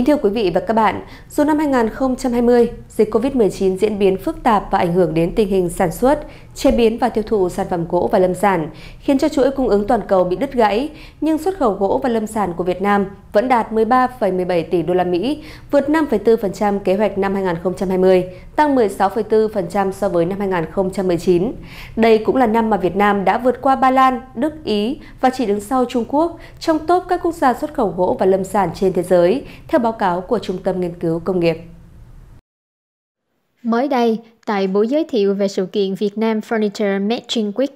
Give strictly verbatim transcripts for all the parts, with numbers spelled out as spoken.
Kính thưa quý vị và các bạn, dù năm hai nghìn không trăm hai mươi, dịch Covid mười chín diễn biến phức tạp và ảnh hưởng đến tình hình sản xuất, chế biến và tiêu thụ sản phẩm gỗ và lâm sản, khiến cho chuỗi cung ứng toàn cầu bị đứt gãy, nhưng xuất khẩu gỗ và lâm sản của Việt Nam vẫn đạt mười ba phẩy mười bảy tỷ đô la Mỹ, vượt năm phẩy bốn phần trăm kế hoạch năm hai nghìn không trăm hai mươi, tăng mười sáu phẩy bốn phần trăm so với năm hai nghìn không trăm mười chín. Đây cũng là năm mà Việt Nam đã vượt qua Ba Lan, Đức, Ý và chỉ đứng sau Trung Quốc trong top các quốc gia xuất khẩu gỗ và lâm sản trên thế giới, theo báo cáo của Trung tâm nghiên cứu công nghiệp. Mới đây, tại buổi giới thiệu về sự kiện Vietnam Furniture Matching Week,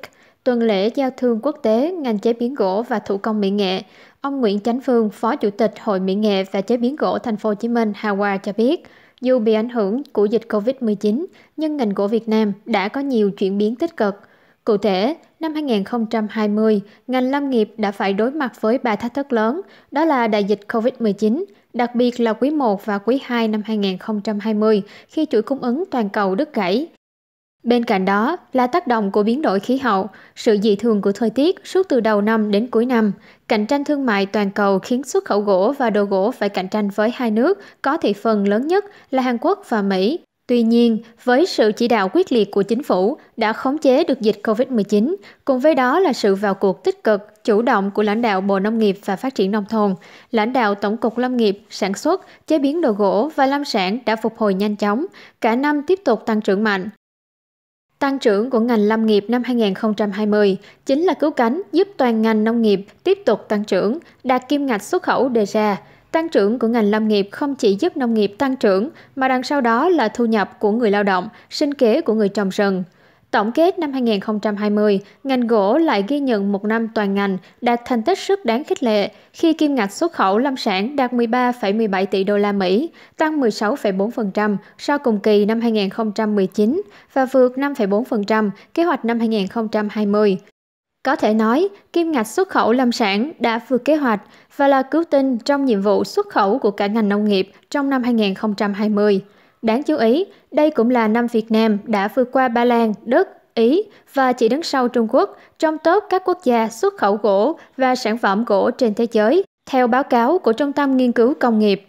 tuần lễ giao thương quốc tế ngành chế biến gỗ và thủ công mỹ nghệ, ông Nguyễn Chánh Phương, Phó Chủ tịch Hội Mỹ nghệ và Chế biến gỗ Thành phố Hồ Chí Minh (hát a a) cho biết, dù bị ảnh hưởng của dịch Covid mười chín, nhưng ngành gỗ Việt Nam đã có nhiều chuyển biến tích cực. Cụ thể, năm hai nghìn không trăm hai mươi, ngành lâm nghiệp đã phải đối mặt với ba thách thức lớn, đó là đại dịch Covid mười chín, đặc biệt là quý một và quý hai năm hai nghìn không trăm hai mươi khi chuỗi cung ứng toàn cầu đứt gãy. Bên cạnh đó là tác động của biến đổi khí hậu, sự dị thường của thời tiết suốt từ đầu năm đến cuối năm, cạnh tranh thương mại toàn cầu khiến xuất khẩu gỗ và đồ gỗ phải cạnh tranh với hai nước có thị phần lớn nhất là Hàn Quốc và Mỹ. Tuy nhiên, với sự chỉ đạo quyết liệt của chính phủ đã khống chế được dịch Covid mười chín, cùng với đó là sự vào cuộc tích cực, chủ động của lãnh đạo Bộ Nông nghiệp và Phát triển Nông thôn, lãnh đạo Tổng cục Lâm nghiệp, Sản xuất, Chế biến đồ gỗ và lâm sản đã phục hồi nhanh chóng, cả năm tiếp tục tăng trưởng mạnh. Tăng trưởng của ngành lâm nghiệp năm hai nghìn không trăm hai mươi chính là cứu cánh giúp toàn ngành nông nghiệp tiếp tục tăng trưởng, đạt kim ngạch xuất khẩu đề ra. Tăng trưởng của ngành lâm nghiệp không chỉ giúp nông nghiệp tăng trưởng, mà đằng sau đó là thu nhập của người lao động, sinh kế của người trồng rừng. Tổng kết năm hai nghìn không trăm hai mươi, ngành gỗ lại ghi nhận một năm toàn ngành đạt thành tích rất đáng khích lệ khi kim ngạch xuất khẩu lâm sản đạt mười ba phẩy mười bảy tỷ đô la Mỹ, tăng mười sáu phẩy bốn phần trăm so cùng kỳ năm hai nghìn không trăm mười chín và vượt năm phẩy bốn phần trăm kế hoạch năm hai nghìn không trăm hai mươi. Có thể nói, kim ngạch xuất khẩu lâm sản đã vượt kế hoạch và là cứu tinh trong nhiệm vụ xuất khẩu của cả ngành nông nghiệp trong năm hai nghìn không trăm hai mươi. Đáng chú ý, đây cũng là năm Việt Nam đã vượt qua Ba Lan, Đức, Ý và chỉ đứng sau Trung Quốc trong top các quốc gia xuất khẩu gỗ và sản phẩm gỗ trên thế giới, theo báo cáo của Trung tâm nghiên cứu công nghiệp.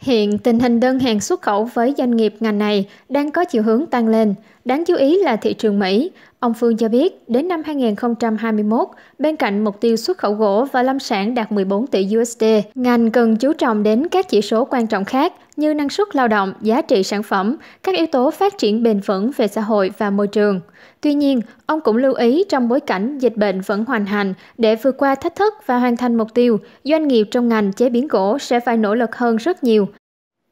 Hiện, tình hình đơn hàng xuất khẩu với doanh nghiệp ngành này đang có chiều hướng tăng lên. Đáng chú ý là thị trường Mỹ. Ông Phương cho biết, đến năm hai nghìn không trăm hai mươi mốt, bên cạnh mục tiêu xuất khẩu gỗ và lâm sản đạt mười bốn tỷ đô la, ngành cần chú trọng đến các chỉ số quan trọng khác như năng suất lao động, giá trị sản phẩm, các yếu tố phát triển bền vững về xã hội và môi trường. Tuy nhiên, ông cũng lưu ý trong bối cảnh dịch bệnh vẫn hoành hành, để vượt qua thách thức và hoàn thành mục tiêu, doanh nghiệp trong ngành chế biến gỗ sẽ phải nỗ lực hơn rất nhiều.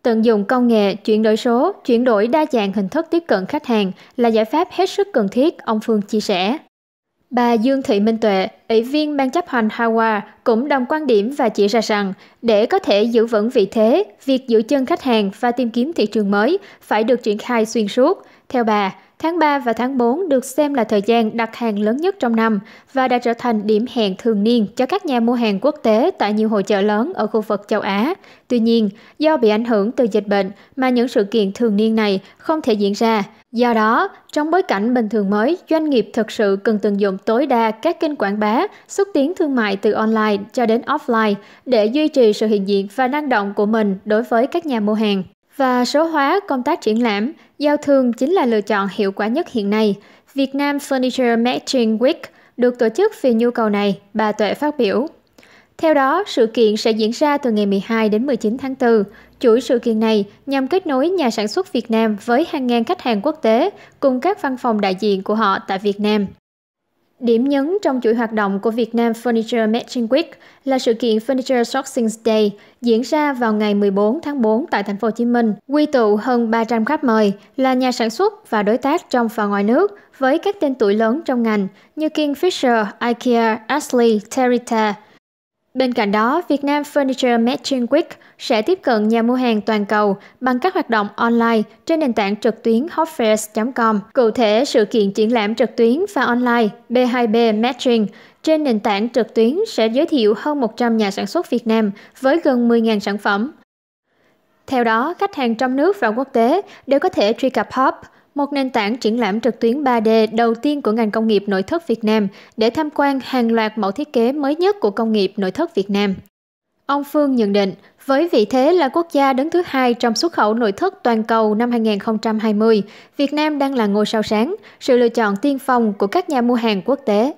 Tận dụng công nghệ, chuyển đổi số, chuyển đổi đa dạng hình thức tiếp cận khách hàng là giải pháp hết sức cần thiết, ông Phương chia sẻ. Bà Dương Thị Minh Tuệ, Ủy viên Ban chấp hành hát a a cũng đồng quan điểm và chỉ ra rằng để có thể giữ vững vị thế, việc giữ chân khách hàng và tìm kiếm thị trường mới phải được triển khai xuyên suốt. Theo bà, tháng ba và tháng bốn được xem là thời gian đặt hàng lớn nhất trong năm và đã trở thành điểm hẹn thường niên cho các nhà mua hàng quốc tế tại nhiều hội chợ lớn ở khu vực châu Á. Tuy nhiên, do bị ảnh hưởng từ dịch bệnh mà những sự kiện thường niên này không thể diễn ra. Do đó, trong bối cảnh bình thường mới, doanh nghiệp thực sự cần tận dụng tối đa các kênh quảng bá, xúc tiến thương mại từ online cho đến offline để duy trì sự hiện diện và năng động của mình đối với các nhà mua hàng. Và số hóa công tác triển lãm, giao thương chính là lựa chọn hiệu quả nhất hiện nay. Vietnam Furniture Matching Week được tổ chức vì nhu cầu này, bà Tuệ phát biểu. Theo đó, sự kiện sẽ diễn ra từ ngày mười hai đến mười chín tháng tư. Chuỗi sự kiện này nhằm kết nối nhà sản xuất Việt Nam với hàng ngàn khách hàng quốc tế cùng các văn phòng đại diện của họ tại Việt Nam. Điểm nhấn trong chuỗi hoạt động của Vietnam Furniture Matching Week là sự kiện Furniture Sourcing Day diễn ra vào ngày mười bốn tháng bốn tại Thành phố Hồ Chí Minh, quy tụ hơn ba trăm khách mời là nhà sản xuất và đối tác trong và ngoài nước với các tên tuổi lớn trong ngành như King Fisher, IKEA, Ashley, Terita. Bên cạnh đó, Vietnam Furniture Matching Week sẽ tiếp cận nhà mua hàng toàn cầu bằng các hoạt động online trên nền tảng trực tuyến hopfairs chấm com. Cụ thể, sự kiện triển lãm trực tuyến và online B hai B Matching trên nền tảng trực tuyến sẽ giới thiệu hơn một trăm nhà sản xuất Việt Nam với gần mười nghìn sản phẩm. Theo đó, khách hàng trong nước và quốc tế đều có thể truy cập Hop, một nền tảng triển lãm trực tuyến ba D đầu tiên của ngành công nghiệp nội thất Việt Nam, để tham quan hàng loạt mẫu thiết kế mới nhất của công nghiệp nội thất Việt Nam. Ông Phương nhận định, với vị thế là quốc gia đứng thứ hai trong xuất khẩu nội thất toàn cầu năm hai nghìn không trăm hai mươi, Việt Nam đang là ngôi sao sáng, sự lựa chọn tiên phong của các nhà mua hàng quốc tế.